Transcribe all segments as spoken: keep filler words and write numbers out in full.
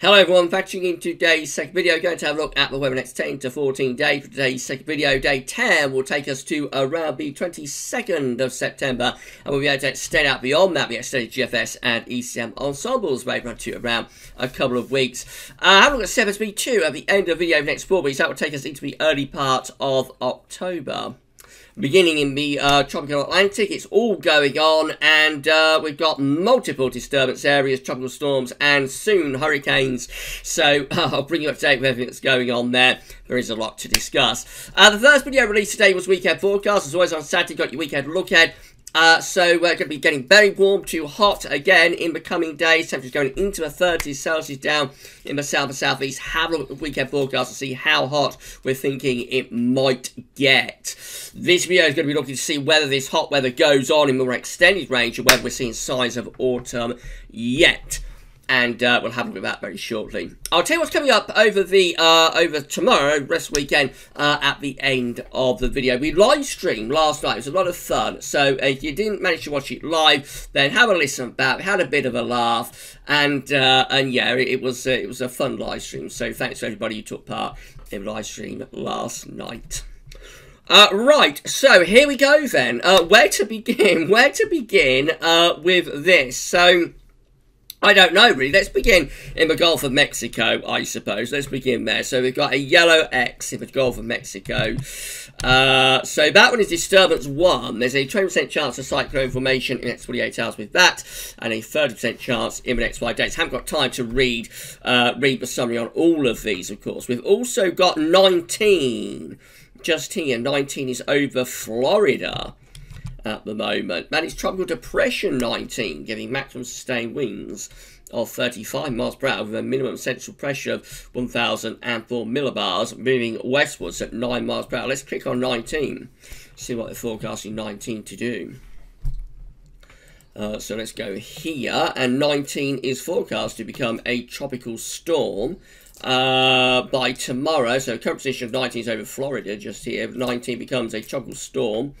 Hello everyone, thanks for tuning in to today's second video. We're going to have a look at the weather next ten to fourteen days. For today's second video, day ten will take us to around the twenty-second of September, and we'll be able to extend out beyond that. We extended G F S and E C M ensembles right up to around a couple of weeks. Uh, have a look at C F S V two at the end of the video of the next four weeks. That will take us into the early part of October. Beginning in the uh, tropical Atlantic, it's all going on, and uh, we've got multiple disturbance areas, tropical storms, and soon hurricanes. So uh, I'll bring you up to date with everything that's going on there. There is a lot to discuss. Uh, the first video released today was Weekend Forecast. As always on Saturday, got your weekend look ahead. Uh, so we're going to be getting very warm to hot again in the coming days. Temperatures going into the thirties Celsius down in the south and southeast. Have a look at the weekend forecast and see how hot we're thinking it might get. This video is going to be looking to see whether this hot weather goes on in more extended range or whether we're seeing signs of autumn yet. And uh, we'll have a look at that very shortly. I'll tell you what's coming up over the uh, over tomorrow, rest of the weekend, uh, at the end of the video. We live streamed last night. It was a lot of fun. So if you didn't manage to watch it live, then have a listen back. Had a bit of a laugh, and uh, and yeah, it, it was uh, it was a fun live stream. So thanks to everybody who took part in the live stream last night. Uh, right, so here we go then. Uh, where to begin? Where to begin uh, with this? So, I don't know, really. Let's begin in the Gulf of Mexico, I suppose. Let's begin there. So we've got a yellow X in the Gulf of Mexico. Uh, so that one is disturbance one. There's a twenty percent chance of cyclone formation in the next forty-eight hours with that, and a thirty percent chance in the next five days. Haven't got time to read, uh, read the summary on all of these, of course. We've also got nineteen just here. nineteen is over Florida at the moment. That is Tropical Depression nineteen, giving maximum sustained winds of thirty-five miles per hour with a minimum central pressure of one thousand four millibars, moving westwards at nine miles per hour. Let's click on nineteen, see what they're forecasting nineteen to do. Uh, so let's go here, and nineteen is forecast to become a tropical storm uh, by tomorrow. So current position of nineteen is over Florida just here. nineteen becomes a tropical storm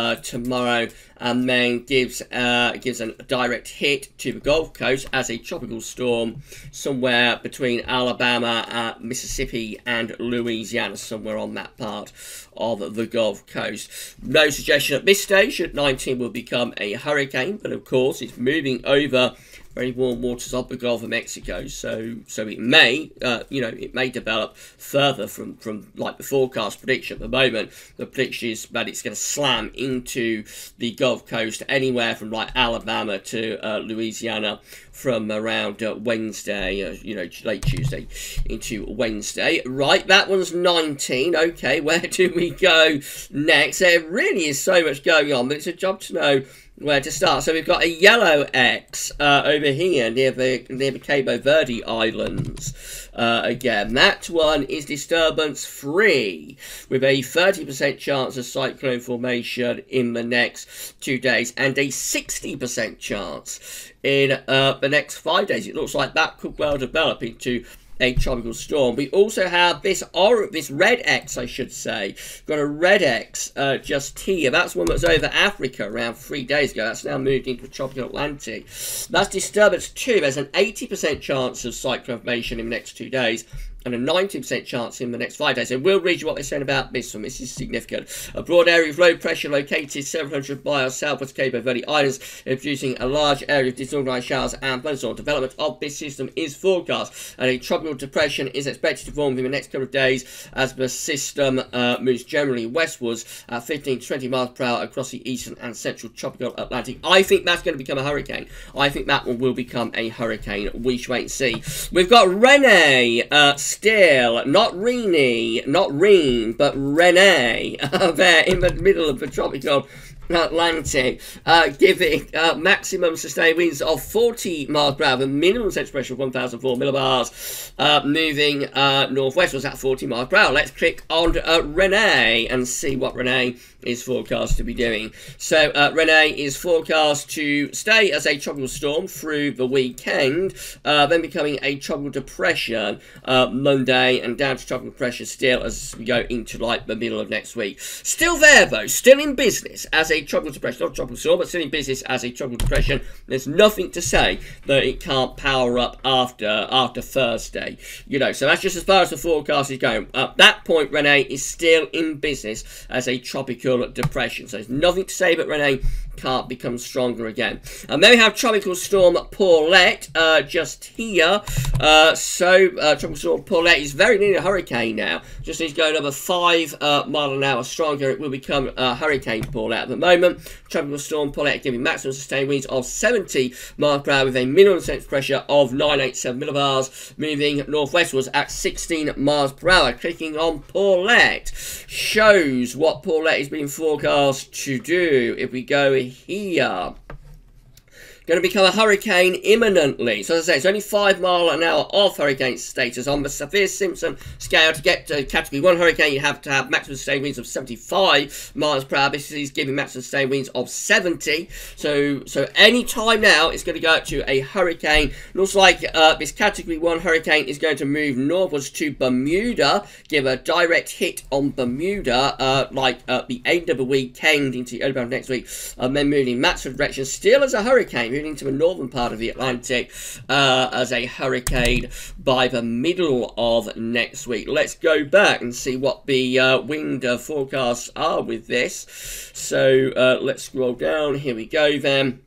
Uh, tomorrow, and then gives uh, gives a direct hit to the Gulf Coast as a tropical storm somewhere between Alabama, uh, Mississippi and Louisiana, somewhere on that part of the Gulf Coast. No suggestion at this stage that nineteen will become a hurricane, but of course it's moving over very warm waters of the Gulf of Mexico, so so it may, uh, you know, it may develop further from from like the forecast prediction at the moment. The prediction is that it's going to slam into the Gulf Coast anywhere from like Alabama to uh, Louisiana from around uh, Wednesday, uh, you know, late Tuesday into Wednesday. Right, that one's nineteen. Okay, where do we go next? There really is so much going on, but it's a job to know where to start. So we've got a yellow X uh, over here near the near the Cabo Verde Islands. Uh, again, that one is disturbance free with a thirty percent chance of cyclone formation in the next two days and a sixty percent chance in uh, the next five days. It looks like that could well develop into a tropical storm. We also have this or this red X, I should say. We've got a red X uh, just here. That's one that's over Africa around three days ago. That's now moved into the tropical Atlantic. That's disturbance two. There's an eighty percent chance of cyclone formation in the next two days and a ninety percent chance in the next five days. So we'll read you what they're saying about this one. This is significant. A broad area of low pressure located seven hundred miles southwest Cabo Verde Islands, producing a large area of disorganized showers and thunderstorms. Development of this system is forecast, and a tropical depression is expected to form in the next couple of days as the system uh, moves generally westwards at fifteen to twenty miles per hour across the eastern and central tropical Atlantic. I think that's going to become a hurricane. I think that one will become a hurricane. We shall wait and see. We've got Renee. Uh, Still, not Renee, not Reen, but Renee, uh, there in the middle of the tropical Atlantic, uh, giving uh, maximum sustained winds of forty miles per hour, minimum central pressure of one thousand four millibars, uh, moving uh, northwestwards at forty miles per hour. Let's click on uh, Renee and see what Renee is forecast to be doing. So uh, Renee is forecast to stay as a tropical storm through the weekend, uh, then becoming a tropical depression uh, Monday and down to tropical depression still as we go into like the middle of next week. Still there though, still in business as a a tropical depression, not tropical storm, but still in business as a tropical depression. There's nothing to say that it can't power up after after Thursday. You know, so that's just as far as the forecast is going. At that point, Renee is still in business as a tropical depression. So there's nothing to say but Renee can't become stronger again. And then we have tropical storm Paulette uh, just here. Uh, so uh, tropical storm Paulette is very near a hurricane now. Just needs going up a five uh, mile an hour stronger. It will become uh, Hurricane Paulette. At the moment, tropical storm Paulette giving maximum sustained winds of seventy miles per hour with a minimum sense pressure of nine eighty-seven millibars, moving northwestwards at sixteen miles per hour. Clicking on Paulette shows what Paulette is being forecast to do. If we go here, going to become a hurricane imminently. So as I say, it's only five mile an hour off hurricane status. On the Saffir-Simpson scale, to get to category one hurricane, you have to have maximum sustained winds of seventy-five miles per hour. This is giving maximum sustained winds of seventy. So so any time now, it's going to go up to a hurricane. Looks like uh, this category one hurricane is going to move northwards to Bermuda, give a direct hit on Bermuda, uh, like uh, the end of the weekend into the early part of next week, and then moving in massive direction, still as a hurricane, into the northern part of the Atlantic uh, as a hurricane by the middle of next week. Let's go back and see what the uh, wind uh, forecasts are with this. So uh, let's scroll down. Here we go then.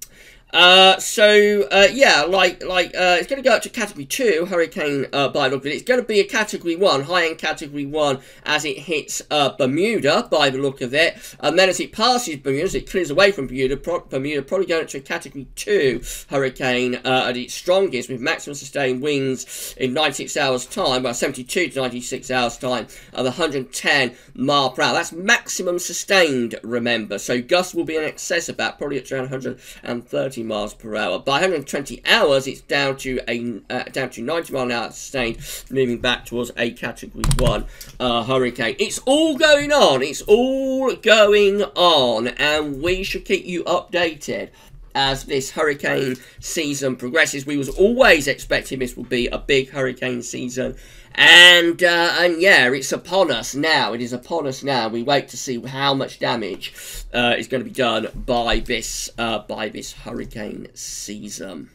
Uh, so, uh, yeah, like, like, uh, it's going to go up to Category two, Hurricane, uh, by the look of it. It's going to be a Category one, high-end Category one, as it hits, uh, Bermuda, by the look of it. And then as it passes Bermuda, as it clears away from Bermuda, pro Bermuda probably going up to a Category two Hurricane, uh, at its strongest, with maximum sustained winds in ninety-six hours' time, well, seventy-two to ninety-six hours' time, of one hundred ten miles per hour. That's maximum sustained, remember. So gusts will be in excess of that, probably at around one hundred thirty miles per hour. By one hundred twenty hours, it's down to a uh, down to ninety mile an hour sustained, moving back towards a category one uh, hurricane. It's all going on. It's all going on, and we should keep you updated as this hurricane season progresses. We was always expecting this will be a big hurricane season. And, uh, and yeah, it's upon us now. It is upon us now. We wait to see how much damage uh, is going to be done by this, uh, by this hurricane season.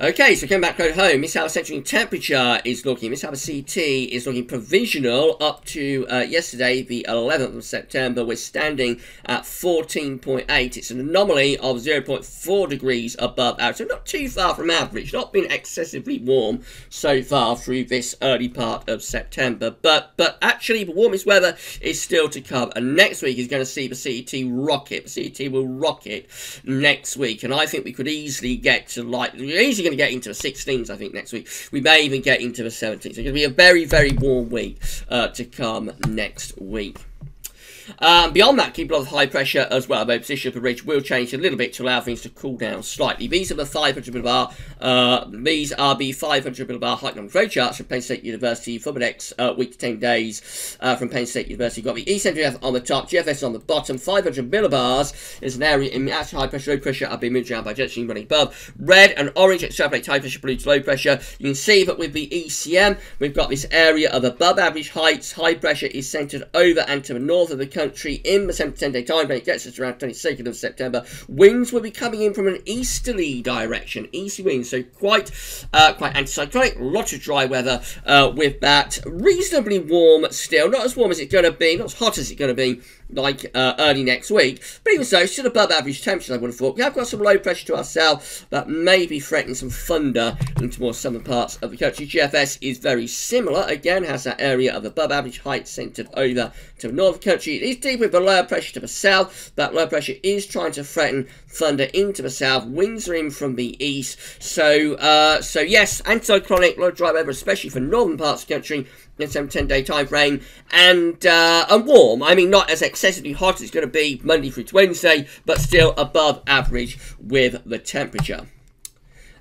Okay, so coming back right home, this is how central temperature is looking. This is how the C T is looking provisional up to uh, yesterday, the eleventh of September. We're standing at fourteen point eight. It's an anomaly of zero point four degrees above average. So not too far from average. Not been excessively warm so far through this early part of September. But but actually, the warmest weather is still to come. And next week is going to see the C T rocket. The C T will rocket next week. And I think we could easily get to, like, easily going to get into the sixteens, I think, next week. We may even get into the seventeens. So it's going to be a very, very warm week uh, to come next week. Um, beyond that, keep a lot of high pressure as well. The position of the ridge will change a little bit to allow things to cool down slightly. These are the five hundred millibar. Uh, these are the five hundred millibar height and road charts from Penn State University for the next uh, week to ten days uh, from Penn State University. We've got the E C M on the top, G F S on the bottom. five hundred millibars is an area in actual high pressure, low pressure. I've been moved around by jet stream running above. Red and orange extrapolate high pressure, blue to low pressure. You can see that with the E C M, we've got this area of above average heights. High pressure is centered over and to the north of the country in the seven to ten day time frame. It gets us around twenty-second of September. Winds will be coming in from an easterly direction, easy winds, so quite uh, quite anticyclonic, lot of dry weather uh, with that. Reasonably warm still, not as warm as it's going to be, not as hot as it's going to be like uh, early next week, but even so, still above average temperatures, I would have thought. We have got some low pressure to ourselves that may be threatening some thunder into more southern parts of the country. G F S is very similar, again has that area of above average height centered over to the north of the country. It is deep with the lower pressure to the south. That low pressure is trying to threaten thunder into the south. Winds are in from the east, so uh, so yes, anticyclonic, a lot of dry weather, especially for northern parts of the country in seven to ten day time frame, and uh, and warm. I mean, not as excessively hot as it's going to be Monday through to Wednesday, but still above average with the temperature.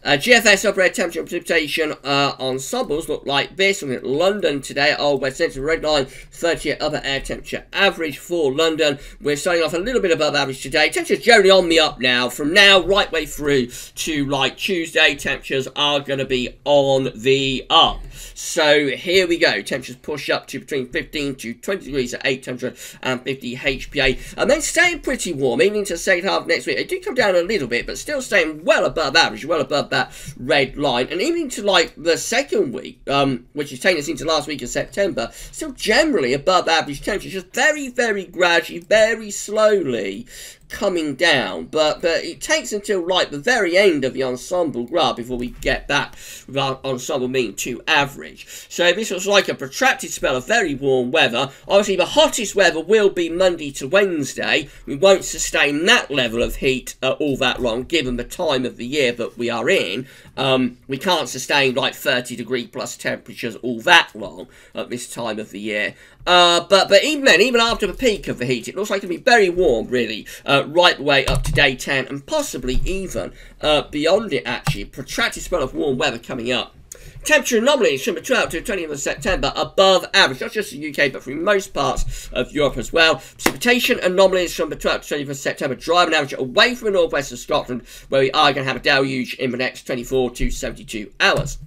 Uh, G F S operated temperature and precipitation uh, ensembles look like this. Looking at London today, old West Central Red Line, thirty-eight upper air temperature average for London. We're starting off a little bit above average today. Temperature's generally on the up now. From now, right way through to like Tuesday, temperatures are going to be on the up. So here we go. Temperatures push up to between fifteen to twenty degrees at eight hundred fifty H P A. And then staying pretty warm, even into the second half of next week. It do come down a little bit, but still staying well above average, well above that red line. And even into, like, the second week, um, which is taking us into last week of September, still generally above average temperatures. Just very, very gradually, very slowly coming down, but but it takes until like the very end of the ensemble graph before we get that ensemble mean to average. So this was like a protracted spell of very warm weather. Obviously the hottest weather will be Monday to Wednesday. We won't sustain that level of heat uh, all that long given the time of the year that we are in. Um, we can't sustain like thirty degree plus temperatures all that long at this time of the year. Uh, but but even then, even after the peak of the heat, it looks like it'll be very warm really uh, right the way up to day ten and possibly even uh, beyond it actually. Protracted spell of warm weather coming up. Temperature anomalies from the twelfth to the twentieth of September above average, not just the U K but from most parts of Europe as well. Precipitation anomalies from the twelfth to the twentieth of September, driving average away from the northwest of Scotland, where we are going to have a deluge in the next twenty-four to seventy-two hours.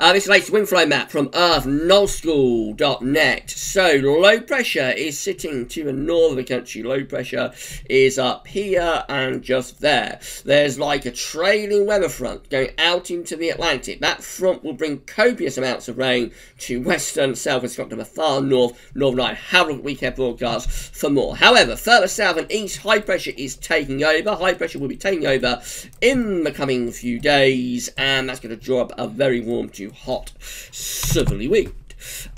Uh, this is the latest wind flow map from earth null school dot net. So, low pressure is sitting to the north of the country. Low pressure is up here and just there. There's like a trailing weather front going out into the Atlantic. That front will bring copious amounts of rain to western, southwest Scotland, the far north, northern Ireland. Have a look at weekend broadcasts for more. However, further south and east, high pressure is taking over. High pressure will be taking over in the coming few days, and that's going to draw up a very warm to hot southerly wind.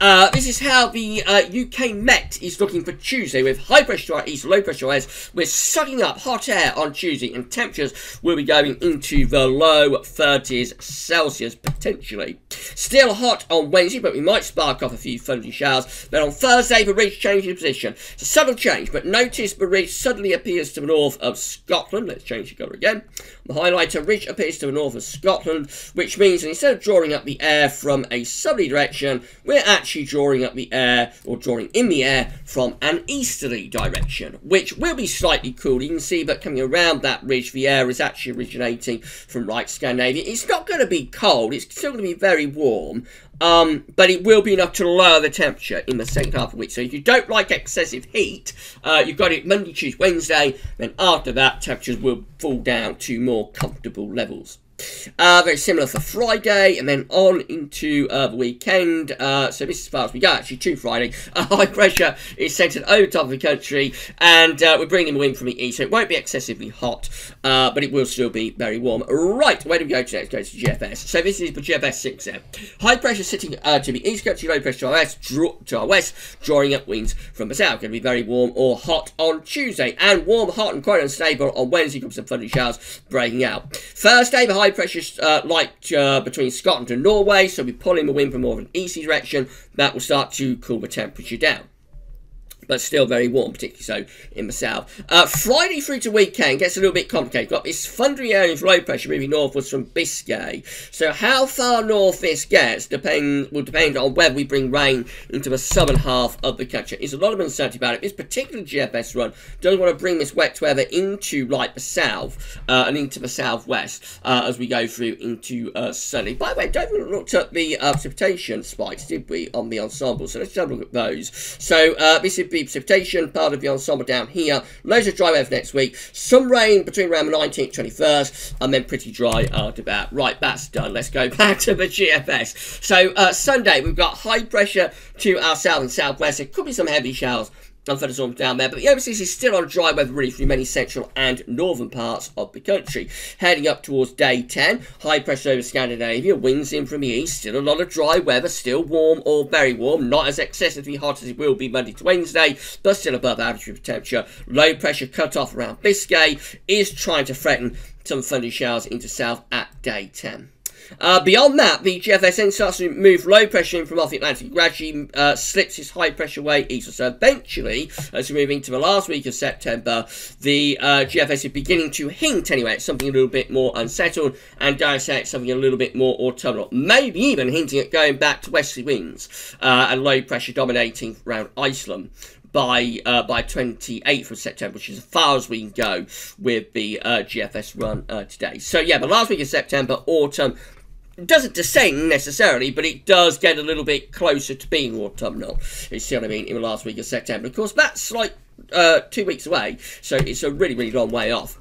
Uh, this is how the uh, U K Met is looking for Tuesday, with high pressure to our east, low pressure to our west. We're sucking up hot air on Tuesday, and temperatures will be going into the low thirties Celsius potentially. Still hot on Wednesday, but we might spark off a few thundery showers. Then on Thursday, the ridge changes position. It's a subtle change, but notice the ridge suddenly appears to the north of Scotland. Let's change the colour again. The highlighter ridge appears to the north of Scotland, which means that instead of drawing up the air from a southerly direction, we're actually drawing up the air, or drawing in the air, from an easterly direction, which will be slightly cooler. You can see that coming around that ridge, the air is actually originating from right Scandinavia. It's not going to be cold, it's still going to be very warm, um, but it will be enough to lower the temperature in the second half of the week. So if you don't like excessive heat, uh, you've got it Monday, Tuesday, Wednesday, then after that, temperatures will fall down to more comfortable levels. Uh, very similar for Friday, and then on into uh, the weekend. Uh, so this is as far as we go, actually, to Friday. Uh, high pressure is centred over top of the country, and uh, we're bringing wind from the east, so it won't be excessively hot, uh, but it will still be very warm. Right, where do we go to next? Go to G F S. So this is the G F S six M. High pressure sitting uh, to the east country, low pressure to our west, draw to our west, drawing up winds from the south. Going to be very warm or hot on Tuesday, and warm, hot, and quite unstable on Wednesday. Comes some thundery showers breaking out. Thursday, the high pressures uh, like uh, between Scotland and Norway, so we're pulling the wind from more of an easy direction. That will start to cool the temperature down, but still very warm, particularly so in the south. Uh, Friday through to weekend gets a little bit complicated. Got this thundery area of low pressure moving northwards from Biscay. So how far north this gets depend, will depend on whether we bring rain into the southern half of the country. There's a lot of uncertainty about it. This particular G F S run doesn't want to bring this wet weather into like the south uh, and into the southwest uh, as we go through into uh, Sunday. By the way, don't we look at the uh, precipitation spikes, did we, on the ensemble? So let's have a look at those. So uh, this is the precipitation part of the ensemble down here. Loads of dry weather next week. Some rain between around the nineteenth and twenty-first, and then pretty dry after that. Right, that's done. Let's go back to the G F S. So uh, Sunday, we've got high pressure to our south and southwest. There could be some heavy showers and thunderstorms down there, but the overseas is still on dry weather really through many central and northern parts of the country. Heading up towards day ten, high pressure over Scandinavia, winds in from the east, still a lot of dry weather, still warm or very warm, not as excessively hot as it will be Monday to Wednesday, but still above average temperature. Low pressure cut off around Biscay is trying to threaten some thundery showers into south at day ten. Uh, beyond that, the G F S starts to move low pressure in from off the Atlantic, gradually uh, slips its high pressure way east. So eventually, as we move into the last week of September, the uh, G F S is beginning to hint anyway at something a little bit more unsettled, and dare I say, something a little bit more autumnal. Maybe even hinting at going back to westerly winds uh, and low pressure dominating around Iceland by uh, by twenty-eighth of September, which is as far as we can go with the uh, G F S run uh, today. So yeah, the last week of September, autumn, It doesn't descend necessarily, but it does get a little bit closer to being autumnal. You see what I mean? In the last week of September. Of course, that's like uh, two weeks away, so it's a really, really long way off.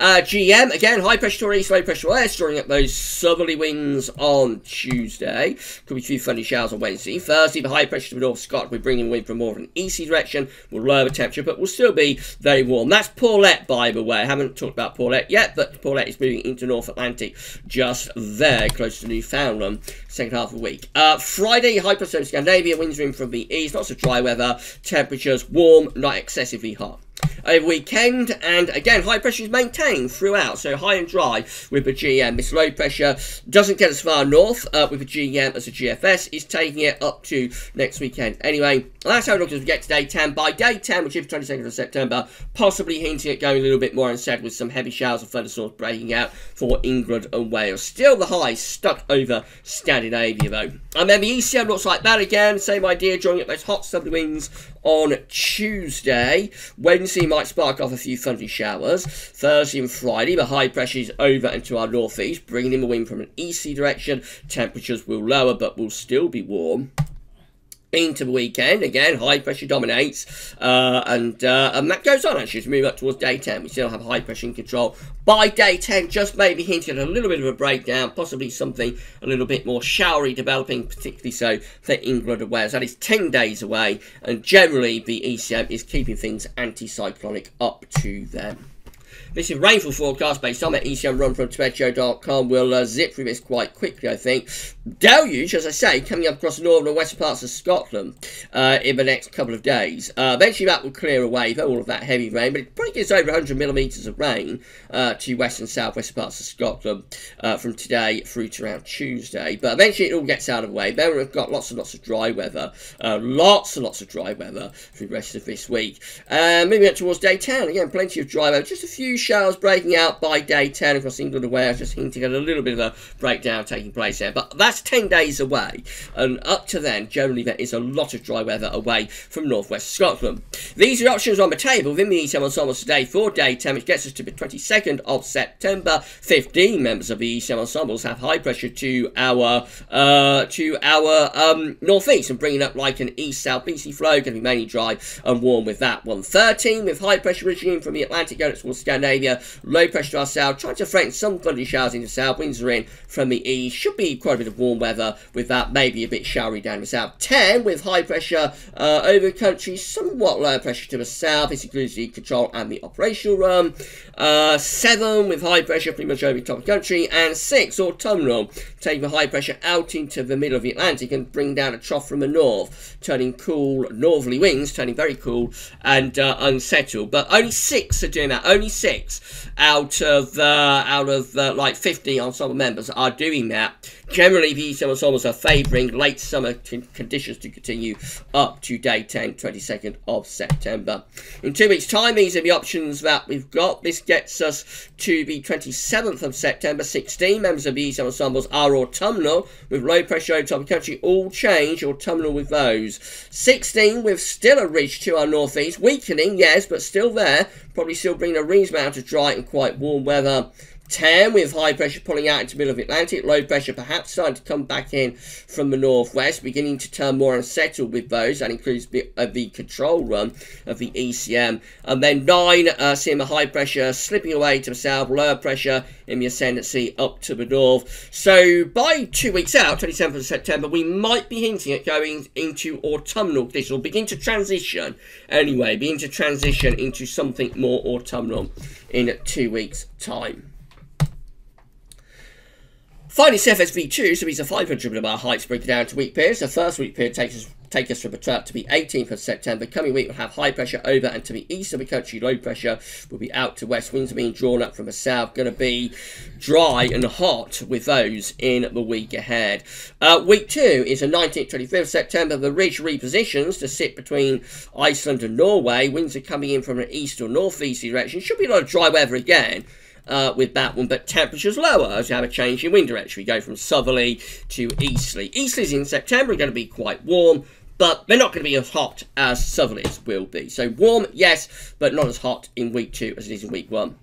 Uh, G M, again, high pressure to east, low pressure to west, drawing up those southerly winds on Tuesday. Could be a few funny showers on Wednesday. Thursday, the high pressure to North Scotland, we're bringing wind from more of an easy direction. We'll lower the temperature, but we'll still be very warm. That's Paulette, by the way. I haven't talked about Paulette yet, but Paulette is moving into North Atlantic just there, close to Newfoundland, second half of the week. Uh, Friday, high pressure to Scandinavia, winds in from the east, lots of dry weather, temperatures warm, not excessively hot. Over weekend, and again, high pressure is maintained throughout, so high and dry with the G M. This low pressure doesn't get as far north uh, with the G M as the G F S is taking it up to next weekend. Anyway, that's how it looks as we get to day ten. By day ten, which is the twenty-second of September, possibly hinting at going a little bit more instead with some heavy showers and thunderstorms breaking out for England and Wales. Still the high stuck over Scandinavia, though. And then the E C M looks like that again. Same idea, drawing up those hot southerly winds on Tuesday. Wednesday might spark off a few thundery showers. Thursday and Friday, the high pressure is over and to our northeast, bringing in the wind from an easy direction. Temperatures will lower, but will still be warm. Into the weekend, again, high pressure dominates, uh, and uh, and that goes on, actually, to move up towards day ten. We still have high pressure in control. By day ten, just maybe hinting at a little bit of a breakdown, possibly something a little bit more showery developing, particularly so for England and Wales. That is ten days away, and generally the E C M is keeping things anticyclonic up to them. This is rainfall forecast based on that E C M run from Topecho dot com. We'll uh, zip through this quite quickly, I think. Deluge, as I say, coming up across the northern and western parts of Scotland uh, in the next couple of days. Uh, eventually that will clear away for all of that heavy rain, but it probably gives over one hundred millimetres of rain uh, to west and south west parts of Scotland uh, from today through to around Tuesday. But eventually it all gets out of the way. Then we've got lots and lots of dry weather. Uh, lots and lots of dry weather for the rest of this week. Uh, moving up towards day ten, again, plenty of dry weather. Just a few showers breaking out by day ten across England and Wales, just hinting at a little bit of a breakdown taking place there. But that's ten days away, and up to then, generally there is a lot of dry weather away from northwest Scotland. These are options on the table within the E C M ensembles today for day ten, which gets us to the twenty-second of September. fifteen members of the E C M ensembles have high pressure to our uh, to our um, northeast and bringing up like an east-south-easty flow, going to be mainly dry and warm with that one. thirteen with high pressure regime from the Atlantic going towards Scandinavia. Low pressure to our south, trying to threaten some thundery showers into south. Winds are in from the east. Should be quite a bit of warm weather with that, maybe a bit showery down the south. ten with high pressure uh, over the country, somewhat lower pressure to the south. This includes the control and the operational room. Uh, seven with high pressure pretty much over the top of the country. And six, autumnal, taking the high pressure out into the middle of the Atlantic and bring down a trough from the north, turning cool northerly winds, turning very cool and uh, unsettled. But only six are doing that. Only six. Out of uh, out of uh, like fifty ensemble members are doing that. Generally, the E C M ensembles are favouring late summer conditions to continue up to day ten, twenty-second of September. In two weeks' time, these are the options that we've got. This gets us to the twenty-seventh of September. sixteen members of the E C M ensembles are autumnal with low pressure over top of the country. All change autumnal with those. sixteen with still a ridge to our northeast, weakening, yes, but still there. Probably still bringing a reasonable out of dry and quite warm weather. ten with high pressure pulling out into the middle of the Atlantic. Low pressure perhaps starting to come back in from the northwest, beginning to turn more unsettled with those. That includes the, uh, the control run of the E C M. And then nine, uh, seeing the high pressure slipping away to the south, lower pressure in the ascendancy up to the north. So by two weeks out, twenty-seventh of September, we might be hinting at going into autumnal conditions, or begin to transition anyway, begin to transition into something more autumnal in two weeks' time. Finally, C F S V two, so these are five hundred millibar heights broken down to week periods. The first week period takes us take us from the twelfth to the eighteenth of September. Coming week, we'll have high pressure over and to the east of the country. Low pressure will be out to west. Winds are being drawn up from the south. Going to be dry and hot with those in the week ahead. Uh, week two is the nineteenth to twenty-fifth of September. The ridge repositions to sit between Iceland and Norway. Winds are coming in from an east or northeast direction. Should be a lot of dry weather again. Uh, with that one, but temperatures lower as you have a change in wind direction. We go from southerly to easterly. Easterlies in September are going to be quite warm, but they're not going to be as hot as southerlies will be. So warm, yes, but not as hot in week two as it is in week one.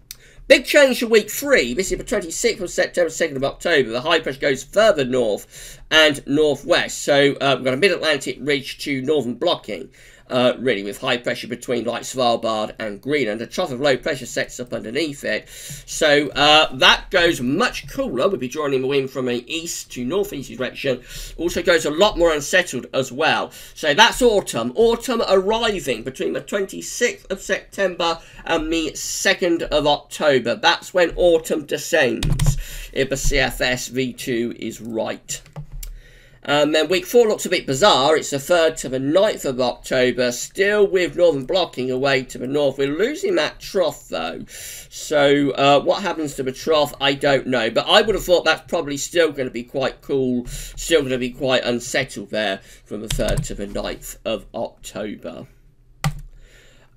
Big change to week three. This is the twenty-sixth of September, second of October. The high pressure goes further north and northwest. So uh, we've got a mid-Atlantic ridge to northern blocking, uh, really, with high pressure between like Svalbard and Greenland. A trough of low pressure sets up underneath it. So uh, that goes much cooler. We'll be drawing in the wind from an east to northeast direction. Also goes a lot more unsettled as well. So that's autumn. Autumn arriving between the twenty-sixth of September and the second of October. But that's when autumn descends, if the C F S V two is right. And then week four looks a bit bizarre. It's the third to the ninth of October, still with northern blocking away to the north. We're losing that trough, though. So uh, what happens to the trough, I don't know. But I would have thought that's probably still going to be quite cool, still going to be quite unsettled there from the third to the ninth of October.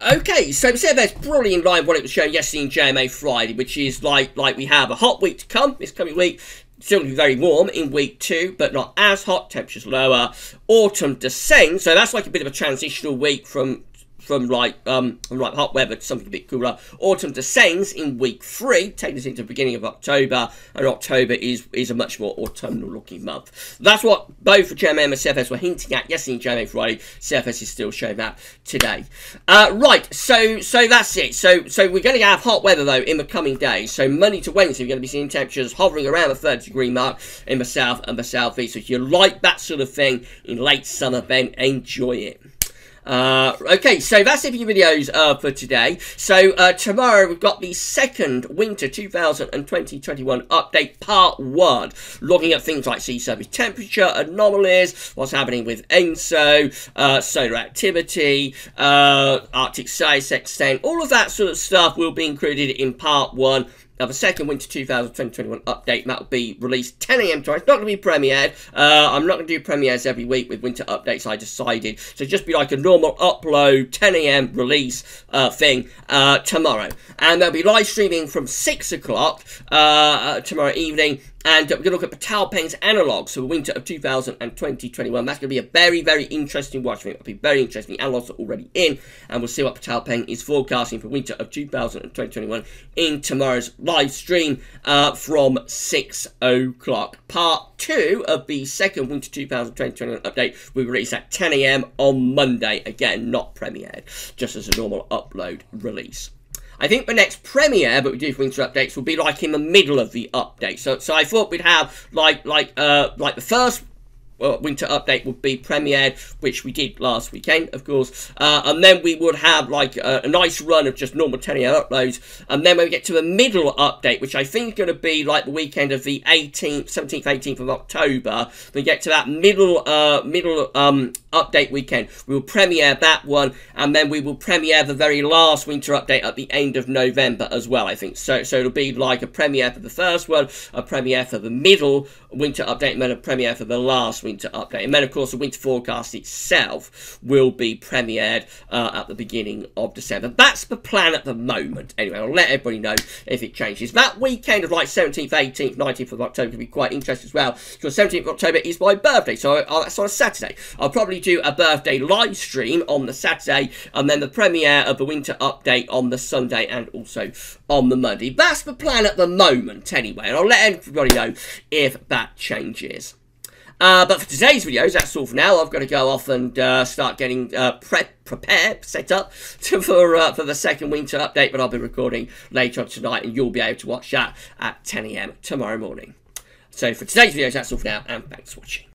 Okay, so the C F S probably in line with what it was shown yesterday in J M A Friday, which is like like we have a hot week to come this coming week. Still going to be very warm in week two, but not as hot. Temperatures lower. Autumn descends, so that's like a bit of a transitional week from from like um from like hot weather to something a bit cooler. Autumn descends in week three, take this into the beginning of October, and October is is a much more autumnal looking month. That's what both the J M A and the C F S were hinting at yesterday in J M A Friday. C F S is still showing that today. Uh, right, so so that's it. So so we're going to have hot weather though in the coming days. So Monday to Wednesday we're going to be seeing temperatures hovering around the thirty degree mark in the south and the southeast. So if you like that sort of thing in late summer, then enjoy it. Uh, okay, so that's it for your videos uh, for today. So uh, tomorrow we've got the second winter two thousand twenty twenty-one update part one, looking at things like sea surface temperature anomalies, what's happening with ENSO, uh, solar activity, uh, Arctic size extent, all of that sort of stuff will be included in part one. Now, the second winter two thousand twenty twenty-one update, that will be released ten A M tomorrow. It's not going to be premiered. Uh, I'm not going to do premieres every week with winter updates, I decided. So just be like a normal upload, ten A M release uh, thing uh, tomorrow. And they'll be live streaming from six o'clock uh, tomorrow evening. And we're going to look at Patal Peng's analogues for the winter of two thousand twenty twenty-one. That's going to be a very, very interesting watch. I think it'll be very interesting. Analogues are already in, and we'll see what Patal Peng is forecasting for winter of two thousand twenty twenty-one in tomorrow's live stream uh, from six o'clock. Part two of the second winter two thousand twenty twenty-one update will be released at ten A M on Monday. Again, not premiered, just as a normal upload release. I think the next premiere, but we do for winter updates, will be like in the middle of the update. So, so I thought we'd have like, like, uh, like the first well, winter update would be premiered, which we did last weekend, of course. Uh, and then we would have like a, a nice run of just normal ten A M uploads. And then when we get to the middle update, which I think is going to be like the weekend of the eighteenth, seventeenth, eighteenth of October. When we get to that middle, uh, middle um, update weekend, we will premiere that one. And then we will premiere the very last winter update at the end of November as well, I think. So, so it'll be like a premiere for the first one, a premiere for the middle winter update, and then a premiere for the last winter update. And then, of course, the winter forecast itself will be premiered uh, at the beginning of December. That's the plan at the moment. Anyway, I'll let everybody know if it changes. That weekend of like seventeenth, eighteenth, nineteenth of October can be quite interesting as well, because seventeenth of October is my birthday, so I'll, that's on a Saturday. I'll probably do a birthday live stream on the Saturday, and then the premiere of the winter update on the Sunday and also on the Monday. That's the plan at the moment, anyway, and I'll let everybody know if that changes. Uh, but for today's videos, that's all for now. I've got to go off and uh, start getting uh, prep, prepared, set up to, for uh, for the second winter update. But I'll be recording later on tonight, and you'll be able to watch that at ten A M tomorrow morning. So for today's videos, that's all for now, and thanks for watching.